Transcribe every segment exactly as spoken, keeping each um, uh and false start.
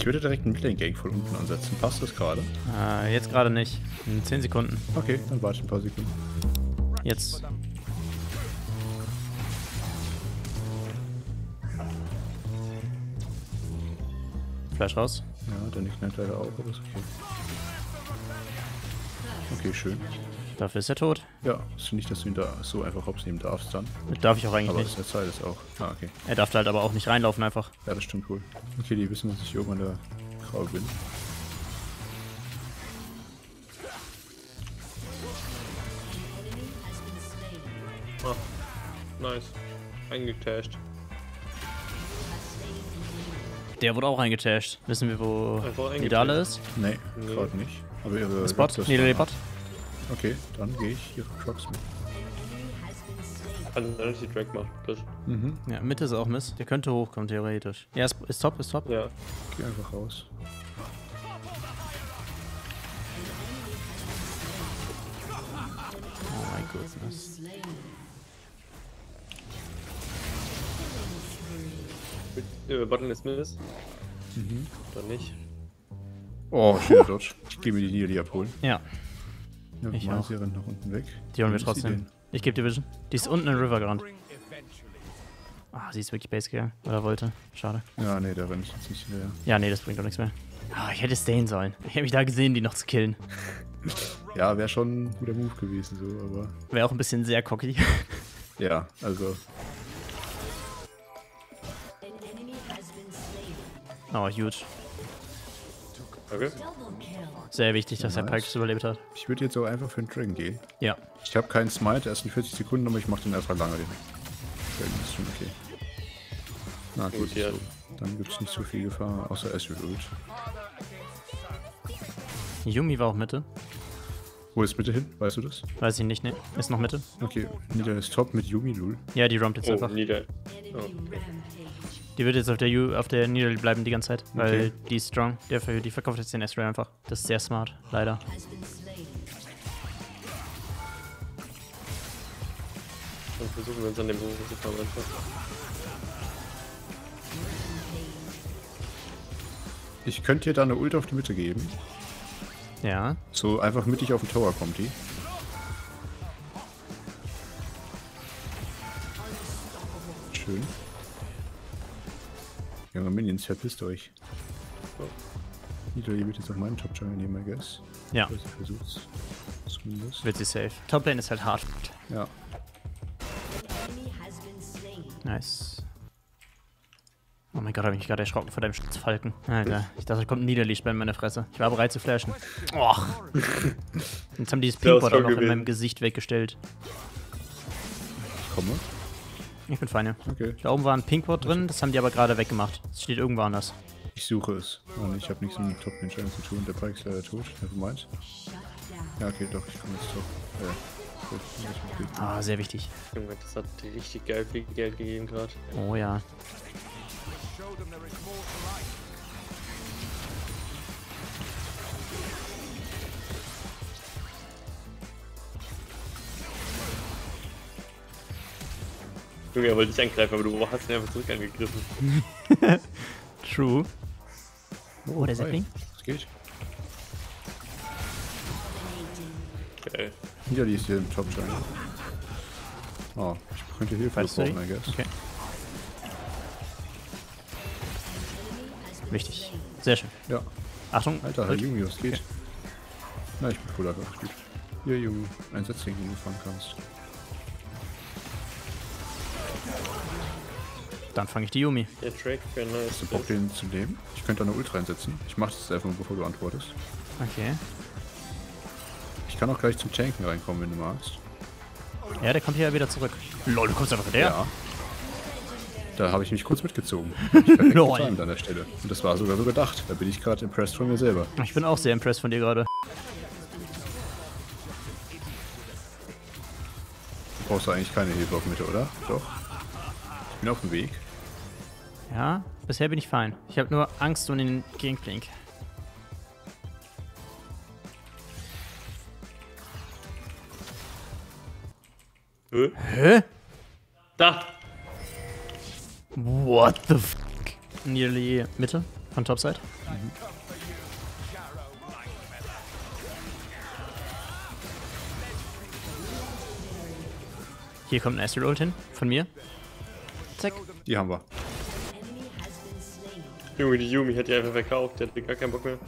Ich würde direkt einen Midlane-Gank von unten ansetzen. Passt das gerade? Äh, jetzt gerade nicht. In zehn Sekunden. Okay, dann warte ein paar Sekunden. Jetzt. Flash raus. Ja, der nickt leider auch, aber ist okay. Okay, schön. Dafür ist er tot. Ja, das finde ich, dass du ihn da so einfach hops nehmen darfst dann. Das darf ich auch eigentlich aber nicht. Aber das ist auch. Ah, okay. Er darf halt aber auch nicht reinlaufen einfach. Ja, das stimmt wohl. Cool. Okay, die wissen, dass ich hier oben an der Grau bin. Ah, nice. Eingetasht. Der wurde auch eingetasht. Wissen wir, wo die Dale ist? Nee, nee. Gerade nicht. Aber ihre Spot? Nee, der Bot. Okay, dann gehe ich ihre Crocs mit. Also, dass ich die Drag mache, bitte. Mhm. Ja, Mitte ist auch Mist. Der könnte hochkommen, theoretisch. Ja, ist, ist top, ist top. Ja. Geh einfach raus. Oh mein Gott. Button ist Miss. Mhm. Oder nicht? Oh, schöner Dodge. Ich gebe die Niederli abholen. Ja. Ja, ich auch. Sie rennt nach unten weg. Die holen wir trotzdem. Ich gebe die Vision. Die ist unten in den River gerannt. Ah, sie ist wirklich Base gegangen. Oder wollte. Schade. Ja, nee, da rennt ich jetzt nicht mehr. Ja, nee, das bringt doch nichts mehr. Ah, ich hätte es sehen sollen. Ich hätte mich da gesehen, die noch zu killen. Ja, wäre schon ein guter Move gewesen, so, aber. Wäre auch ein bisschen sehr cocky. Ja, also. Oh, huge. Okay. Sehr wichtig, dass ja, nice. Er praktisch überlebt hat. Ich würde jetzt auch einfach für den Dragon gehen. Ja. Ich habe keinen Smite, erst in vierzig Sekunden, aber ich mache den erstmal lange. Dragon ist schon okay. Na gut, gut ja. So. Dann gibt es nicht so viel Gefahr, außer es wird ult. Yumi war auch Mitte. Wo ist Mitte hin? Weißt du das? Weiß ich nicht, ne. Ist noch Mitte. Okay, Nieder ist top mit Yumi, lul. Ja, die rompt jetzt oh, einfach. Nieder. Oh. Die wird jetzt auf der, U auf der Niederli bleiben die ganze Zeit, weil okay. Die ist strong. Der ver die verkauft jetzt den S-Ray einfach. Das ist sehr smart, leider. Dann versuchen wir uns an dem Bogen zu kommen. Ich könnte hier da eine Ult auf die Mitte geben. Ja. So einfach mittig auf den Tower kommt die. Schön. Junge Minions, verpisst euch. So. Niederli wird jetzt auf meinen Top-Jungle nehmen, I guess. Ja. Also ich versuch's. Zumindest. Wird sie safe. Top-Lane ist halt hart. Ja. Nice. Oh mein Gott, hab ich mich gerade erschrocken vor deinem Falken. Alter, ich dachte, da kommt ein Niederli-Spam in meine Fresse. Ich war bereit zu flashen. Och. Jetzt haben die das Pinkboard auch noch gewesen. In meinem Gesicht weggestellt. Ich komme. Ich bin fein, ja. Okay. Da oben war ein Pinkboard drin, das haben die aber gerade weggemacht. Es steht irgendwo anders. Ich suche es. Und ich habe nichts mit dem Top-Ninja zu tun. Der Pike ist leider tot. Nevermind. Ja, okay, doch, ich komme jetzt top. Äh, ah, sehr wichtig. Junge, das hat richtig geil viel Geld gegeben gerade. Oh ja. Junge, er wollte dich angreifen, aber du hast ihn einfach zurück angegriffen. True. Oh, der Zeppelin. Das geht. Geil. Ja, die ist hier im Top-Jungle. Oh, ich könnte Hilfe brauchen, I guess. Okay. Wichtig. Sehr schön. Ja. Achtung. Alter, Herr Junge, was geht? Okay. Na, ich bin froh, dass es gut. Hier, Junge, ein Satz, den du fahren kannst. Dann fange ich die Yumi. Der Track für ein neues. Hast du Bock, den zu nehmen? Ich könnte da eine Ult reinsetzen. Ich mach das einfach, bevor du antwortest. Okay. Ich kann auch gleich zum Tanken reinkommen, wenn du magst. Ja, der kommt hier ja wieder zurück. Lol, du kommst einfach mit der? Ja. Da habe ich mich kurz mitgezogen. Ich Lol. An der Stelle. Und das war sogar so gedacht. Da bin ich gerade impressed von mir selber. Ich bin auch sehr impressed von dir gerade. Du brauchst da eigentlich keine Hilfe auf Mitte, oder? Doch. Ich bin auf dem Weg. Ja, bisher bin ich fein. Ich habe nur Angst um den Gegenblink. Hä? Hä? Da! What the f***? Niederli Mitte? On top side. Mhm. Hier kommt ein Astral Ult hin, von mir. Zack. Die haben wir. Junge, die Yumi hat die einfach verkauft, der hat gar keinen Bock mehr.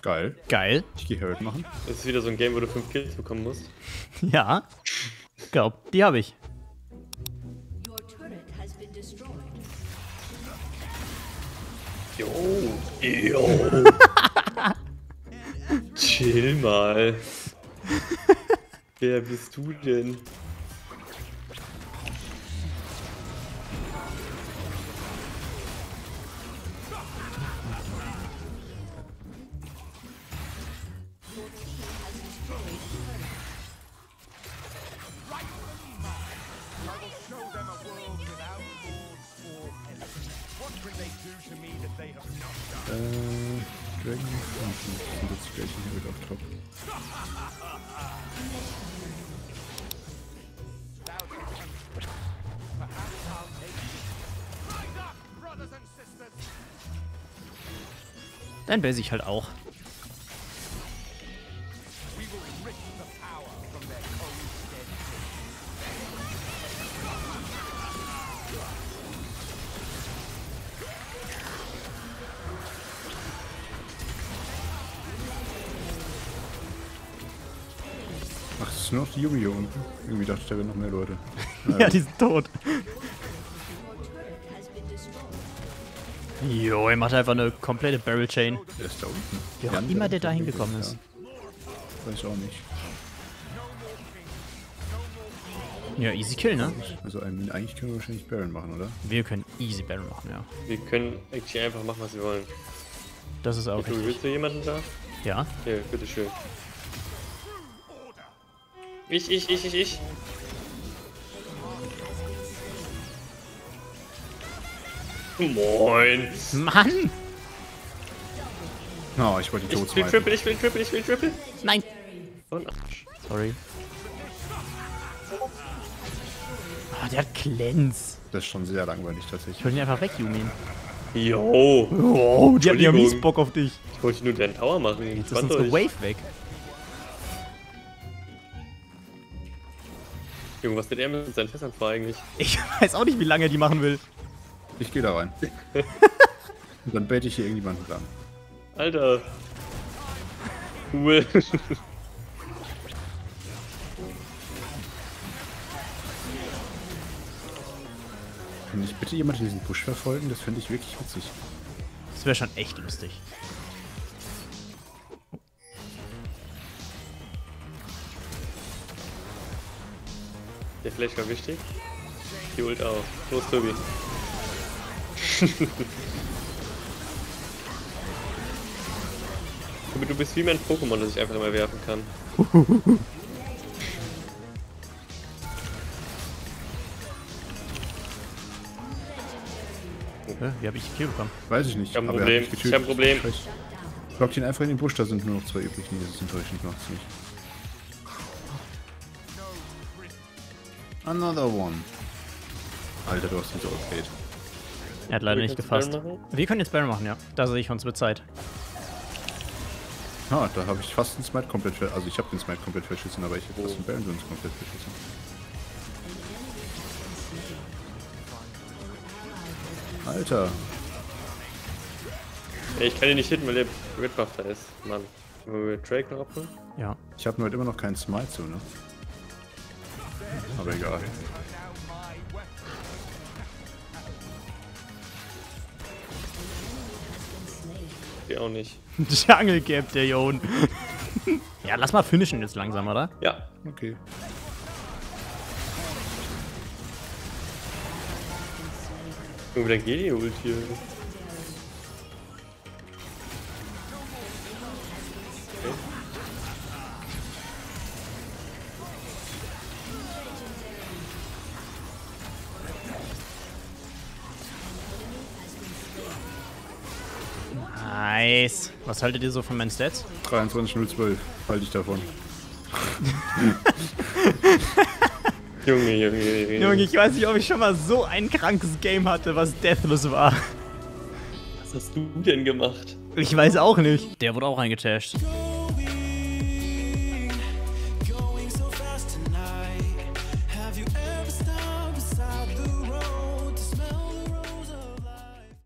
Geil. Geil. Ich geh Herald machen. Das ist wieder so ein Game, wo du fünf Kills bekommen musst. Ja. Ich glaub, die habe ich. Jo. Jo. Chill mal. Wer bist du denn? Dann base ich halt auch. Ach, es ist nur noch die Yumi hier unten. Irgendwie dachte ich, da wären noch mehr Leute. Ja, die sind tot. Jo, er macht einfach eine komplette Barrel Chain. Der ist da unten. Wie auch immer der da hingekommen ist. Ja. Weiß auch nicht. Ja, easy kill, ne? Also eigentlich können wir wahrscheinlich Barrel machen, oder? Wir können easy Barrel machen, ja. Wir können actually einfach machen, was wir wollen. Das ist auch okay. Willst du jemanden da? Ja. Ja, bitteschön. Ich, ich, ich, ich, ich. Moin! Mann! Oh, ich wollte die Toads machen. Ich will Triple, ich will Triple, ich will Triple! Nein! Und Arsch. Sorry. Ah, der hat Cleanse. Das ist schon sehr langweilig tatsächlich. Ich wollte ihn einfach weg, Yumi. Jo! Oh, die hat ja mies Bock auf dich. Ich wollte nur deinen Tower machen. Jetzt ist unsere Wave weg. Junge, was will er mit seinen Fässern vor eigentlich? Ich weiß auch nicht, wie lange er die machen will. Ich geh da rein. Und dann bete ich hier irgendjemanden dran. Alter. Cool. Kann ich bitte jemand diesen Push verfolgen? Das finde ich wirklich witzig. Das wäre schon echt lustig. Der Flash war wichtig. Die Ult auch. Los, Tobi. Du bist wie mein Pokémon, das ich einfach immer werfen kann. Hä? Wie habe ich die Kill bekommen? Weiß ich nicht. Ich habe ein Problem. Ich habe ein Problem. Ich block ihn einfach in den Busch, da sind nur noch zwei übrig. Nee, das ist enttäuschend, macht's nicht. Another one. Alter, du hast mich aufgeht. Er hat leider nicht gefasst. Wir können jetzt Barrel machen, ja. Da sehe ich uns mit Zeit. Ah, da habe ich fast den Smite komplett verschissen. Also ich habe den Smite komplett verschissen, aber ich habe fast den Barrel komplett verschissen. Alter. Ey, ich kann ihn nicht hitten, weil der Redbuff da ist. Mann. Wollen wir Drake noch abholen? Ja. Ich habe nur halt immer noch keinen Smite zu, ne? Aber egal. Ich auch nicht. Jungle Gap, der Jon. Ja, lass mal finishen jetzt langsam, oder? Ja. Okay. Und wieder geht die Ult hier. Nice. Was haltet ihr so von meinen Stats? dreiundzwanzig null zwölf halte ich davon. Junge, Junge, Junge. Junge, ich weiß nicht, ob ich schon mal so ein krankes Game hatte, was Deathless war. Was hast du denn gemacht? Ich weiß auch nicht. Der wurde auch eingetasht.